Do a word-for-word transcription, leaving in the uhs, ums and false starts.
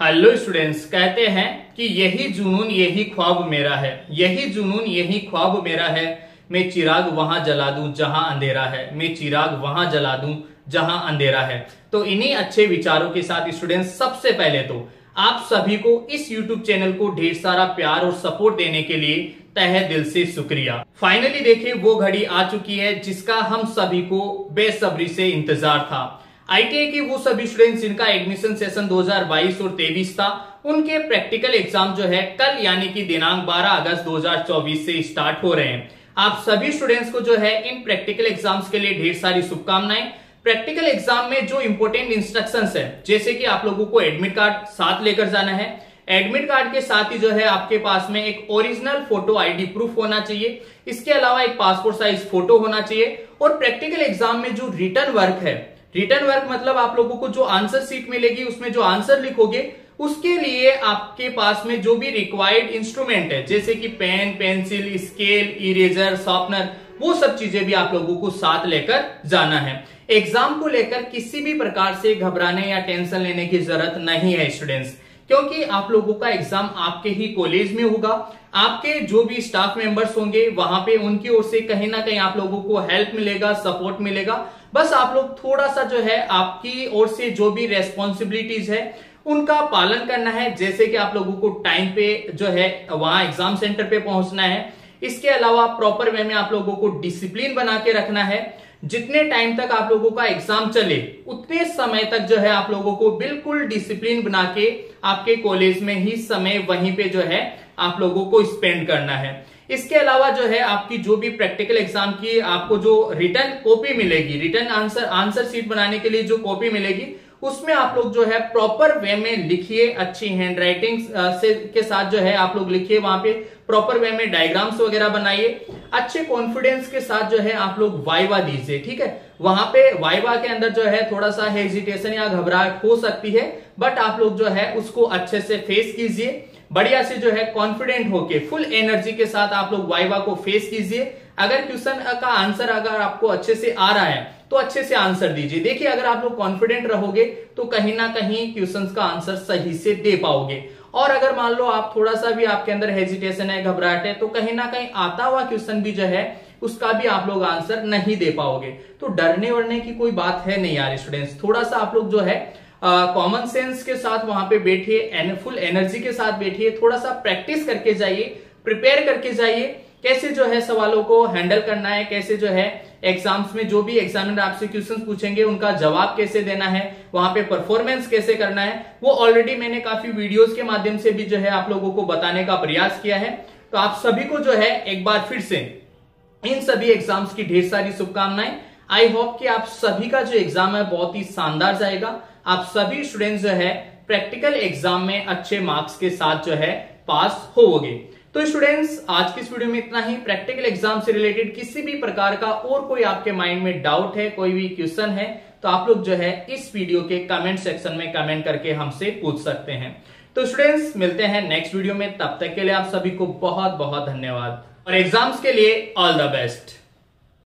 Hello students, कहते हैं कि यही जुनून यही ख्वाब मेरा है, यही जुनून यही ख्वाब मेरा है, मैं चिराग वहां जला दूं जहां अंधेरा है, मैं चिराग वहां जला दूं जहां अंधेरा है। तो इन्हीं अच्छे विचारों के साथ स्टूडेंट्स, सबसे पहले तो आप सभी को इस YouTube चैनल को ढेर सारा प्यार और सपोर्ट देने के लिए तहे दिल से शुक्रिया। फाइनली देखिए, वो घड़ी आ चुकी है जिसका हम सभी को बेसब्री से इंतजार था। आई टी आई के वो सभी स्टूडेंट्स जिनका एडमिशन सेशन दो हज़ार बाईस और तेईस था, उनके प्रैक्टिकल एग्जाम जो है कल यानी कि दिनांक बारह अगस्त दो हज़ार चौबीस से स्टार्ट हो रहे हैं। आप सभी स्टूडेंट्स को जो है इन प्रैक्टिकल एग्जाम्स के लिए ढेर सारी शुभकामनाएं। प्रैक्टिकल एग्जाम में जो इंपोर्टेंट इंस्ट्रक्शंस है, जैसे कि आप लोगों को एडमिट कार्ड साथ लेकर जाना है, एडमिट कार्ड के साथ ही जो है आपके पास में एक ओरिजिनल फोटो आईडी प्रूफ होना चाहिए, इसके अलावा एक पासपोर्ट साइज फोटो होना चाहिए। और प्रैक्टिकल एग्जाम में जो रिटर्न वर्क है, रिटर्न वर्क मतलब आप लोगों को जो आंसर शीट मिलेगी उसमें जो आंसर लिखोगे, उसके लिए आपके पास में जो भी रिक्वायर्ड इंस्ट्रूमेंट है, जैसे कि pen, pencil, scale, eraser, sharpener, वो सब चीजें भी आप लोगों को साथ लेकर जाना है। एग्जाम को लेकर किसी भी प्रकार से घबराने या टेंशन लेने की जरूरत नहीं है स्टूडेंट्स, क्योंकि आप लोगों का एग्जाम आपके ही कॉलेज में होगा। आपके जो भी स्टाफ मेंबर्स होंगे वहां पे उनकी ओर से कहीं ना कहीं आप लोगों को हेल्प मिलेगा, सपोर्ट मिलेगा। बस आप लोग थोड़ा सा जो है आपकी ओर से जो भी रेस्पॉन्सिबिलिटीज है उनका पालन करना है, जैसे कि आप लोगों को टाइम पे जो है वहां एग्जाम सेंटर पे पहुंचना है। इसके अलावा प्रॉपर वे में आप लोगों को डिसिप्लिन बना के रखना है। जितने टाइम तक आप लोगों का एग्जाम चले उतने समय तक जो है आप लोगों को बिल्कुल डिसिप्लिन बना के आपके कॉलेज में ही समय वहीं पे जो है आप लोगों को स्पेंड करना है। इसके अलावा जो है आपकी जो भी प्रैक्टिकल एग्जाम की आपको जो रिटर्न कॉपी मिलेगी, रिटर्न आंसर आंसर शीट बनाने के लिए जो कॉपी मिलेगी, उसमें आप लोग जो है प्रॉपर वे में लिखिए, अच्छी हैंडराइटिंग से के साथ जो है आप लोग लिखिए, वहां पे प्रॉपर वे में डायग्राम्स वगैरह बनाइए, अच्छे कॉन्फिडेंस के साथ जो है आप लोग वाइवा दीजिए। ठीक है, वहां पे वाइवा के अंदर जो है थोड़ा सा हेजिटेशन या घबराहट हो सकती है, बट आप लोग जो है उसको अच्छे से फेस कीजिए, बढ़िया से जो है कॉन्फिडेंट होके फुल एनर्जी के साथ आप लोग वाइवा को फेस कीजिए। अगर क्वेश्चन का आंसर अगर आपको अच्छे से आ रहा है तो अच्छे से आंसर दीजिए। देखिए, अगर आप लोग कॉन्फिडेंट रहोगे तो कहीं ना कहीं क्वेश्चंस का आंसर सही से दे पाओगे। और अगर मान लो आप थोड़ा सा भी आपके अंदर हेजिटेशन है, घबराहट है, तो कहीं ना कहीं आता हुआ क्वेश्चन भी जो है उसका भी आप लोग आंसर नहीं दे पाओगे। तो डरने वरने की कोई बात है नहीं यार स्टूडेंट्स, थोड़ा सा आप लोग जो है कॉमन सेंस के साथ वहां पे बैठिए, फुल एनर्जी के साथ बैठिए, थोड़ा सा प्रैक्टिस करके जाइए, प्रिपेयर करके जाइए, कैसे जो है सवालों को हैंडल करना है, कैसे जो है एग्जाम्स में जो भी एग्जामिनर आपसे क्वेश्चंस पूछेंगे उनका जवाब कैसे देना है, वहां पे परफॉर्मेंस कैसे करना है, वो ऑलरेडी मैंने काफी वीडियोस के माध्यम से भी जो है आप लोगों को बताने का प्रयास किया है। तो आप सभी को जो है एक बार फिर से इन सभी एग्जाम्स की ढेर सारी शुभकामनाएं। आई होप कि आप सभी का जो एग्जाम है बहुत ही शानदार जाएगा। आप सभी स्टूडेंट्स जो है प्रैक्टिकल एग्जाम में अच्छे मार्क्स के साथ जो है पास होोगे। तो स्टूडेंट्स, आज की इस वीडियो में इतना ही। प्रैक्टिकल एग्जाम से रिलेटेड किसी भी प्रकार का और कोई आपके माइंड में डाउट है, कोई भी क्वेश्चन है, तो आप लोग जो है इस वीडियो के कमेंट सेक्शन में कमेंट करके हमसे पूछ सकते हैं। तो स्टूडेंट्स, मिलते हैं नेक्स्ट वीडियो में, तब तक के लिए आप सभी को बहुत बहुत धन्यवाद और एग्जाम्स के लिए ऑल द बेस्ट।